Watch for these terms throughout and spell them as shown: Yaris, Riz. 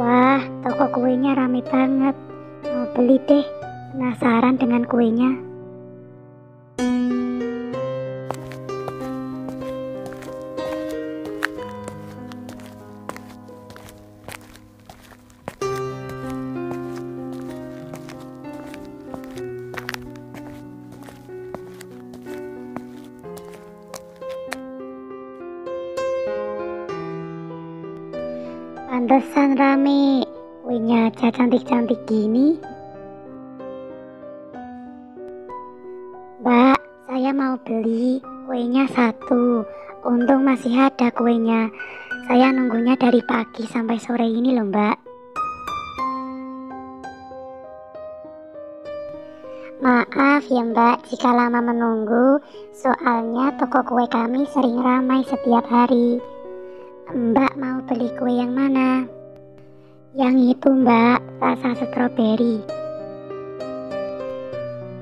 Wah, toko kuenya rame banget. Mau beli deh, penasaran dengan kuenya. Pantesan rame, kuenya aja cantik-cantik gini. Mbak, saya mau beli kuenya satu. Untung masih ada kuenya. Saya nunggunya dari pagi sampai sore ini loh mbak. Maaf ya mbak jika lama menunggu, soalnya toko kue kami sering ramai setiap hari. Mbak mau beli kue yang mana? Yang itu mbak, rasa stroberi.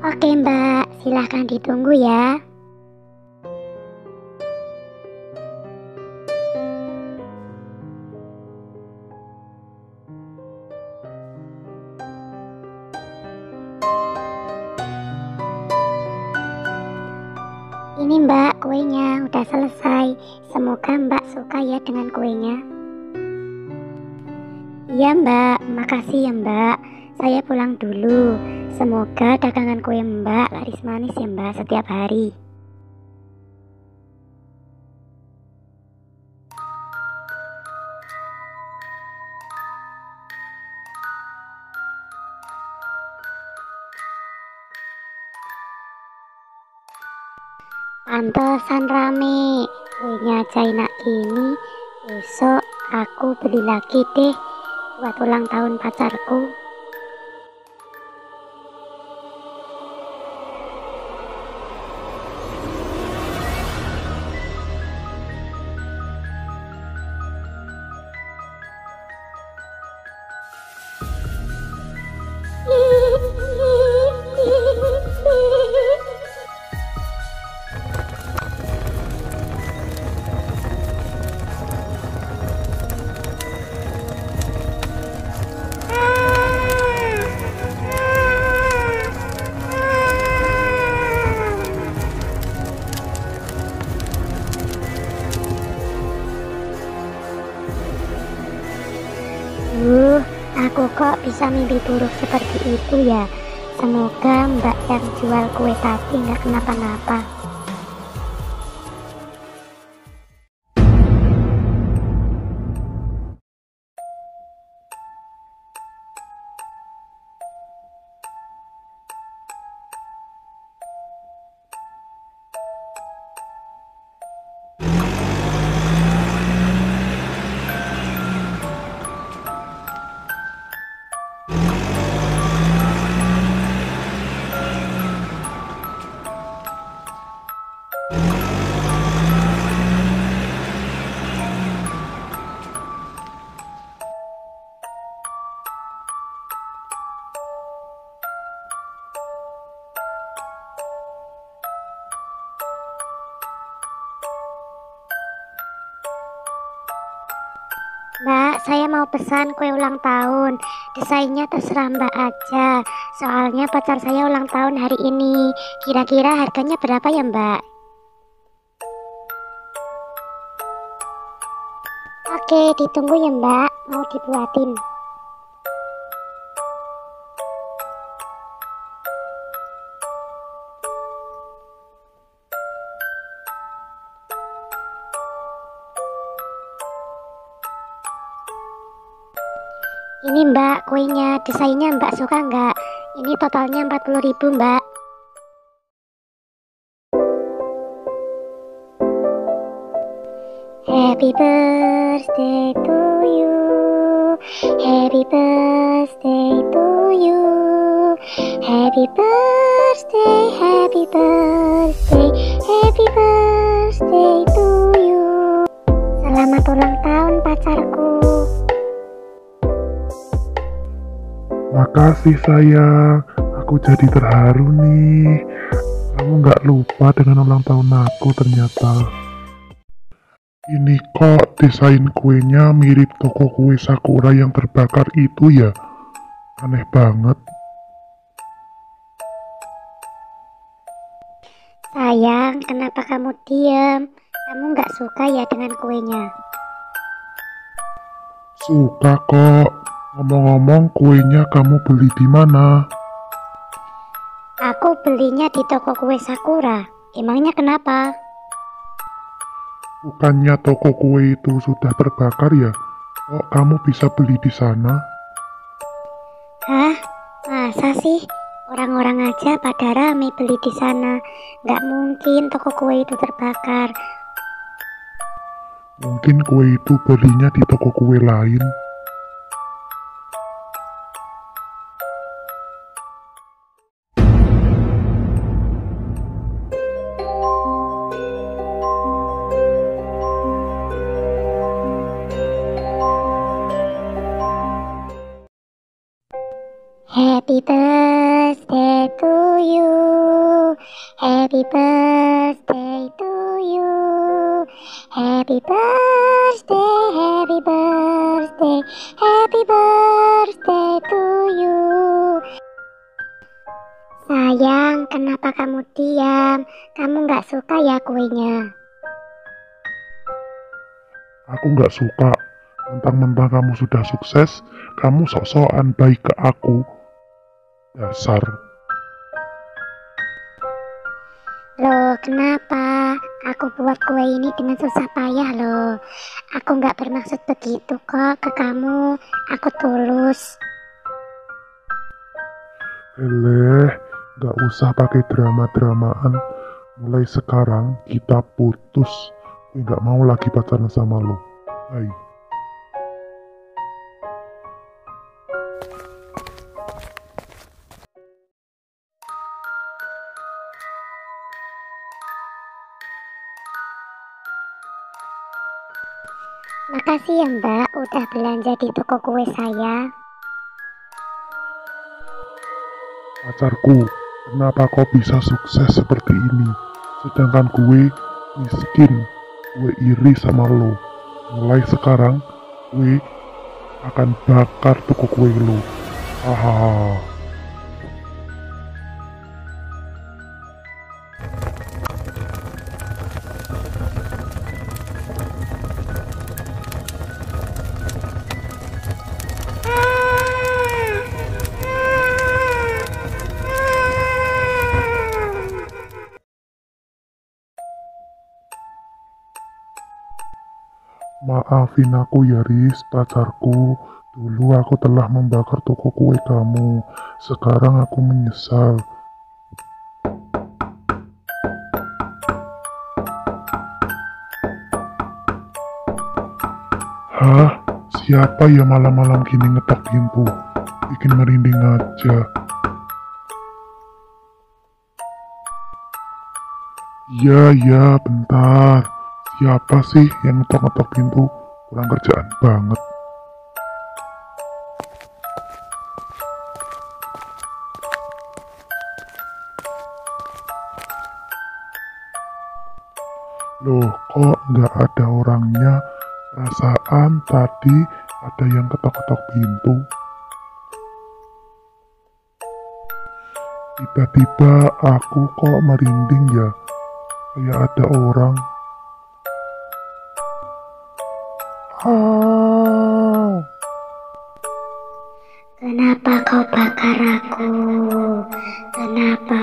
Oke mbak, silahkan ditunggu ya. Ini mbak kuenya udah selesai. Semoga mbak suka ya dengan kuenya. Iya mbak, makasih ya mbak. Saya pulang dulu. Semoga dagangan kue mbak laris manis ya mbak setiap hari. Pantesan rame, kuenya aja enak gini. Besok aku beli lagi deh buat ulang tahun pacarku. Aku kok bisa mimpi buruk seperti itu ya. Semoga mbak yang jual kue tadi nggak kenapa-napa. Mbak, saya mau pesan kue ulang tahun. Desainnya terserah mbak aja. Soalnya pacar saya ulang tahun hari ini. Kira-kira harganya berapa ya mbak? Oke, ditunggu ya mbak. Mau dibuatin. Ini Mbak kuenya, desainnya Mbak suka nggak? Ini totalnya 40.000 Mbak. Happy birthday to you, happy birthday to you, happy birthday, to you. Selamat ulang tahun pacarku. Makasih sayang, aku jadi terharu nih. Kamu gak lupa dengan ulang tahun aku ternyata. Ini kok desain kuenya mirip toko kue Sakura yang terbakar itu ya. Aneh banget. Sayang, kenapa kamu diam? Kamu gak suka ya dengan kuenya? Suka kok. Ngomong-ngomong, kuenya kamu beli di mana? Aku belinya di toko kue Sakura. Emangnya kenapa? Bukannya toko kue itu sudah terbakar ya? Kok kamu bisa beli di sana? Hah? Masa sih? Orang-orang aja pada rame beli di sana. Nggak mungkin toko kue itu terbakar. Mungkin kue itu belinya di toko kue lain. Happy birthday to you, happy birthday to you, happy birthday to you. Sayang, kenapa kamu diam? Kamu nggak suka ya kuenya? Aku nggak suka. Mentang-mentang kamu sudah sukses, kamu sok-sokan baik ke aku. Dasar. Loh, kenapa? Aku buat kue ini dengan susah payah loh. Aku nggak bermaksud begitu kok ke kamu. Aku tulus. Eleh, nggak usah pakai drama-dramaan. Mulai sekarang kita putus. Aku nggak mau lagi pacaran sama lo. Bye. Makasih ya Mbak, udah belanja di toko kue saya. Pacarku, kenapa kau bisa sukses seperti ini? Sedangkan gue miskin, gue iri sama lo. Mulai sekarang, gue akan bakar toko kue lo. Hahaha. Maafin aku Yaris, pacarku. Dulu aku telah membakar toko kue kamu. Sekarang aku menyesal. Hah? Siapa ya malam-malam gini ngetok pintu? Bikin merinding aja. Ya, bentar. Siapa sih yang ngetok-ngetok pintu? Kurang kerjaan banget. Loh, kok nggak ada orangnya? Perasaan tadi ada yang ketok-ketok pintu. Tiba-tiba aku kok merinding ya? Kayak ada orang. Kenapa kau bakar aku? Kenapa?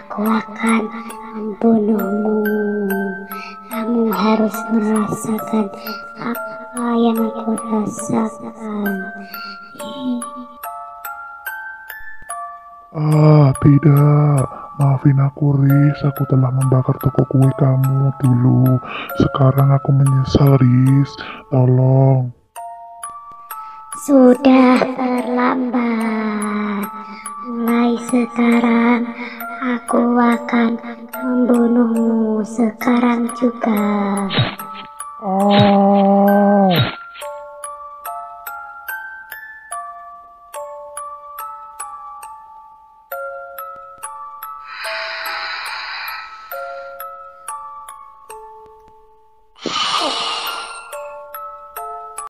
Aku akan membunuhmu. Kamu harus merasakan aku. apa yang aku rasakan. Ah, tidak. Maafin aku, Riz. Aku telah membakar toko kue kamu dulu. Sekarang aku menyesal, Riz. Tolong. Sudah terlambat. Mulai sekarang aku akan membunuhmu sekarang juga. Oh.